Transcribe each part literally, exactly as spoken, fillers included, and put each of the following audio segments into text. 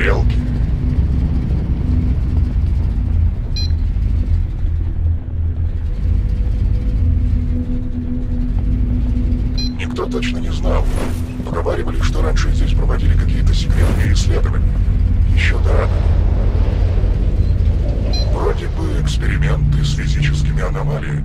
тарелки. Никто точно не знал. Поговаривали, что раньше здесь проводили какие-то секретные исследования. Еще до Ада. Вроде бы эксперименты с физическими аномалиями.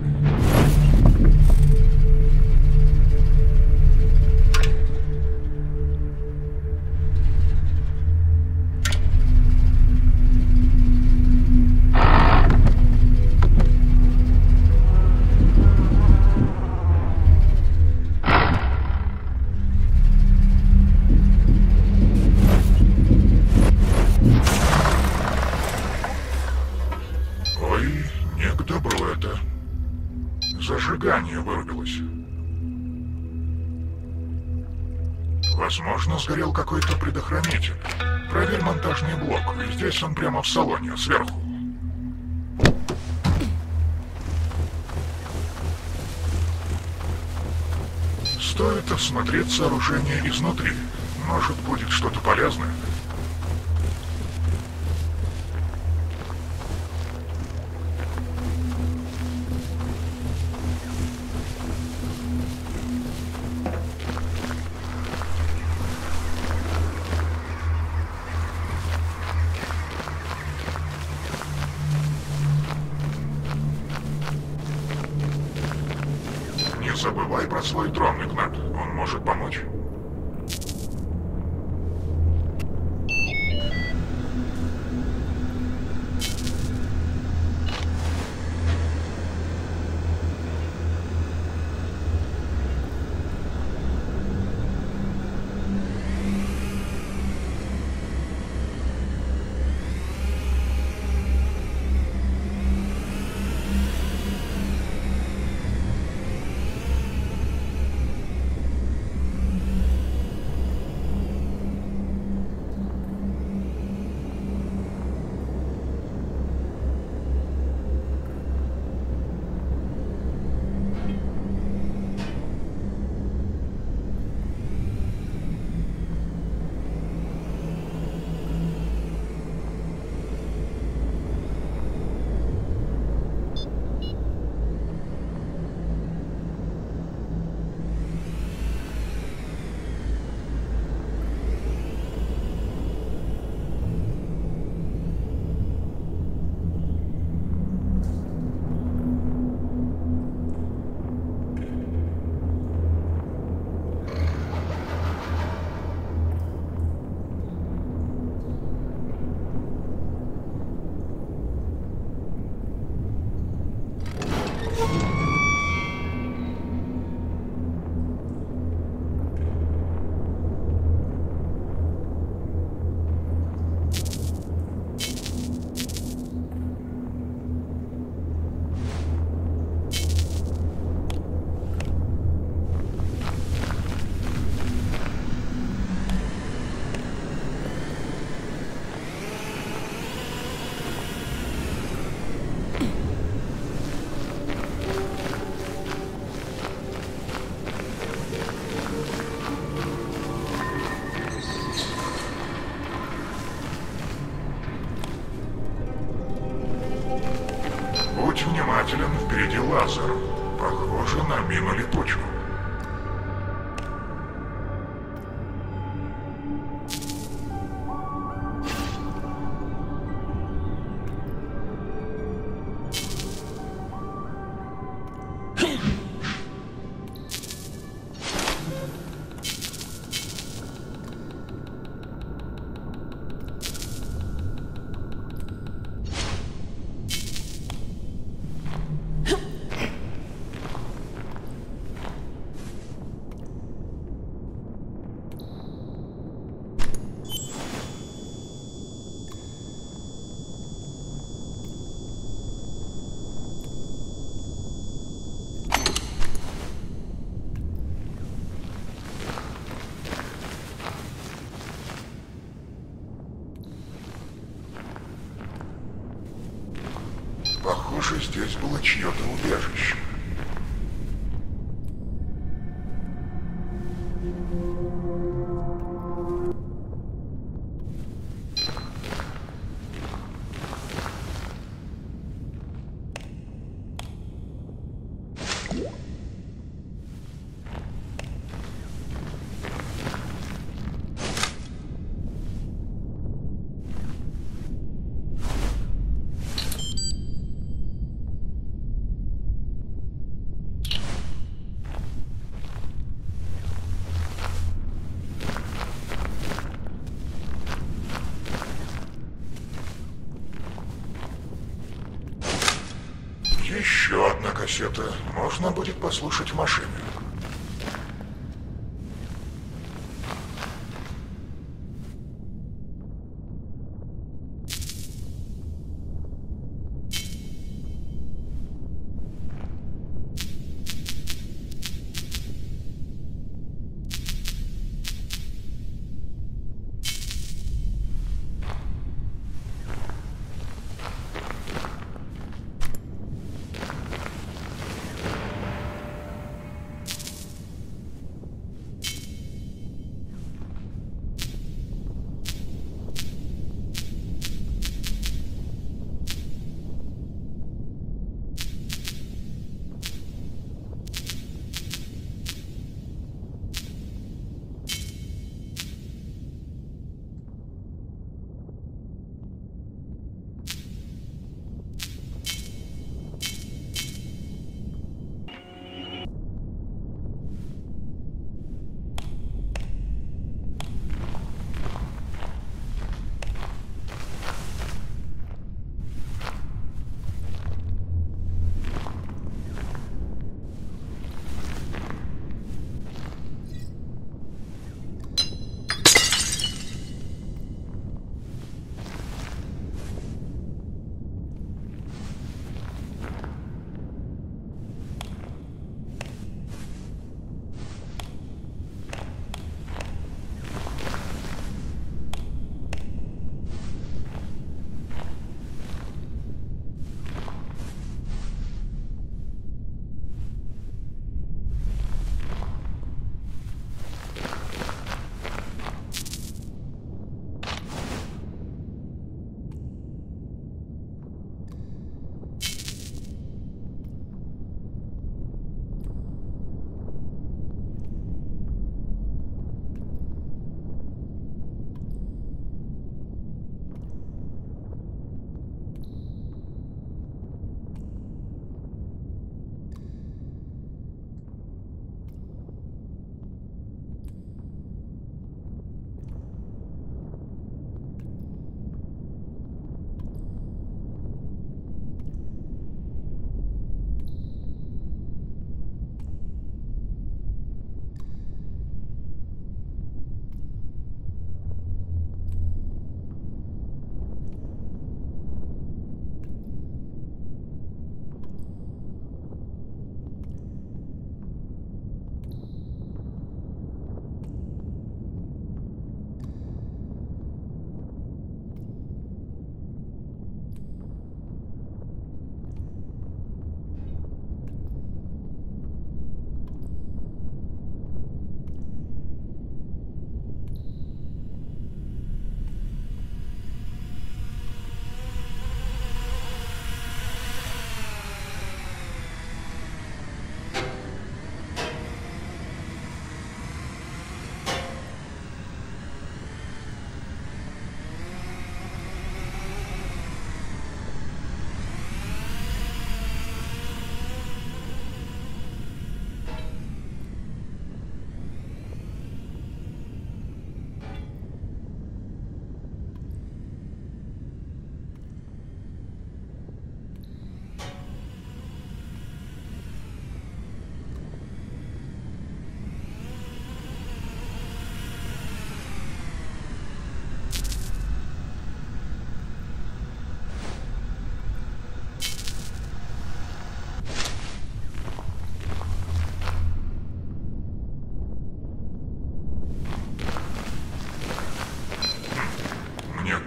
Возможно, сгорел какой-то предохранитель. Проверь монтажный блок. Здесь он прямо в салоне, сверху. Стоит осмотреть сооружение изнутри. Может, будет что-то полезное. Забывай про свой дрон, Игнат. Он может помочь. Впереди лазер. Похоже на мину липучку. Здесь было чье-то убежище. Еще одна кассета можно будет послушать в машине.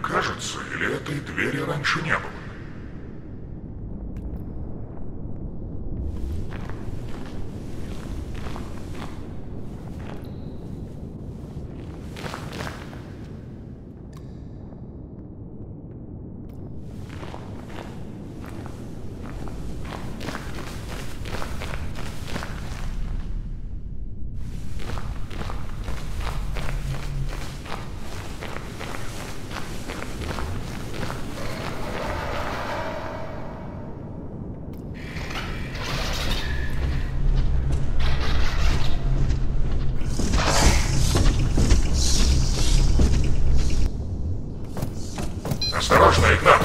Кажется, или этой двери раньше не было? Осторожно, Игнат!